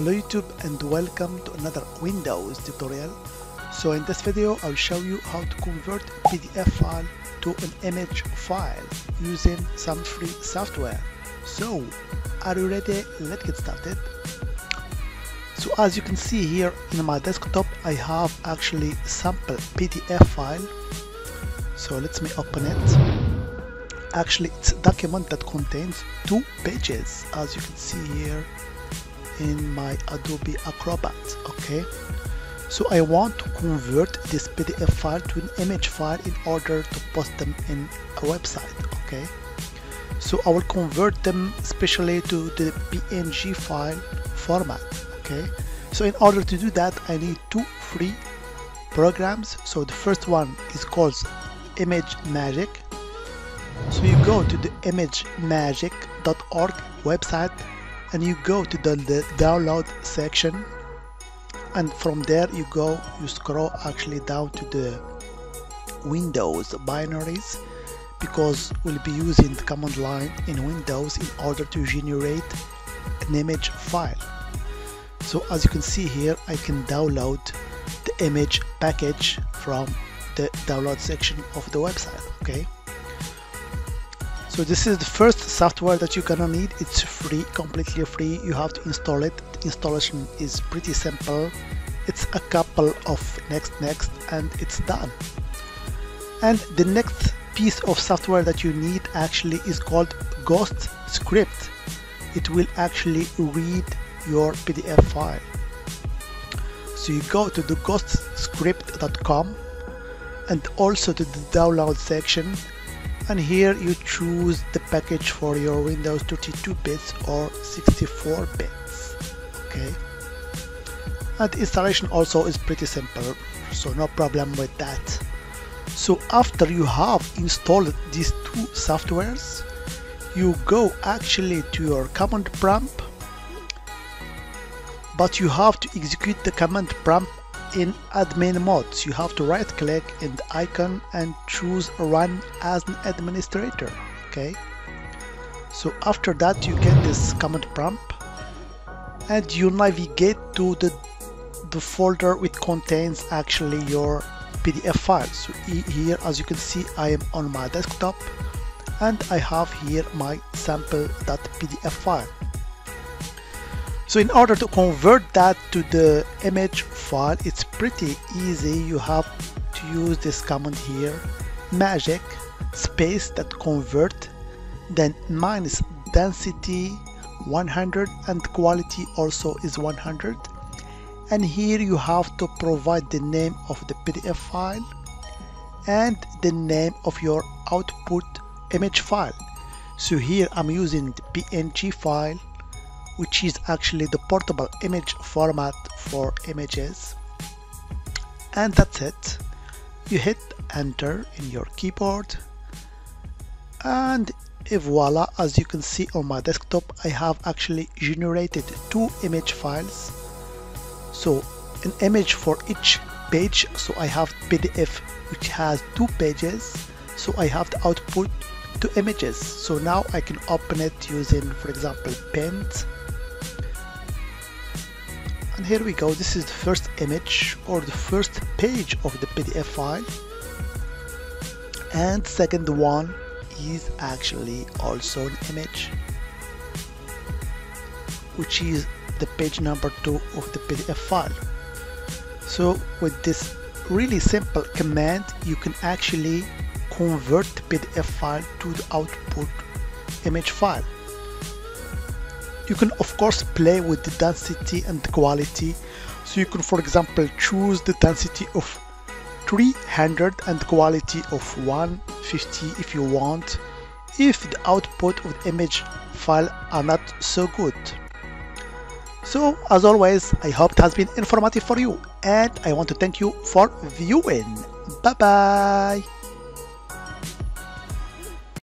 Hello YouTube and welcome to another Windows tutorial. So in this video I'll show you how to convert PDF file to an image file using some free software. So are you ready? Let's get started. So as you can see here in my desktop I have actually sample PDF file. So let me open it. Actually it's a document that contains two pages as you can see here in my Adobe Acrobat. Okay, so I want to convert this PDF file to an image file in order to post them in a website. Okay, so I will convert them especially to the PNG file format. Okay, so in order to do that I need two free programs. So the first one is called ImageMagick. So you go to the imagemagick.org website and you go to the download section, and from there you scroll actually down to the Windows binaries, because we'll be using the command line in Windows in order to generate an image file. So as you can see here I can download the image package from the download section of the website. Okay, so this is the first software that you're gonna need. It's free, completely free. You have to install it. The installation is pretty simple. It's a couple of next and it's done. And the next piece of software that you need actually is called Ghostscript. It will actually read your PDF file. So you go to the ghostscript.com and also to the download section, and here you choose the package for your Windows 32 bits or 64 bits. Okay, and installation also is pretty simple, so no problem with that. So after you have installed these two softwares, you go actually to your command prompt, but you have to execute the command prompt in admin mode. So you have to right click in the icon and choose run as an administrator. Okay, so after that you get this command prompt and you navigate to the folder which contains actually your PDF files. So here as you can see I am on my desktop and I have here my sample.pdf file. So in order to convert that to the image file, it's pretty easy. You have to use this command here, magic space that convert, then minus density 100 and quality also is 100, and here you have to provide the name of the PDF file and the name of your output image file. So here I'm using the PNG file, which is actually the portable image format for images, and that's it. You hit enter in your keyboard and voila, as you can see on my desktop I have actually generated two image files, so an image for each page. So I have PDF which has two pages, so I have the output two images. So now I can open it using, for example, Paint. And here we go, this is the first image or the first page of the PDF file, and second one is actually also an image, which is the page number 2 of the PDF file. So with this really simple command you can actually convert the PDF file to the output image file. You can of course play with the density and the quality. So you can, for example, choose the density of 300 and quality of 150 if you want, if the output of the image file are not so good. So as always, I hope it has been informative for you, and I want to thank you for viewing. Bye bye.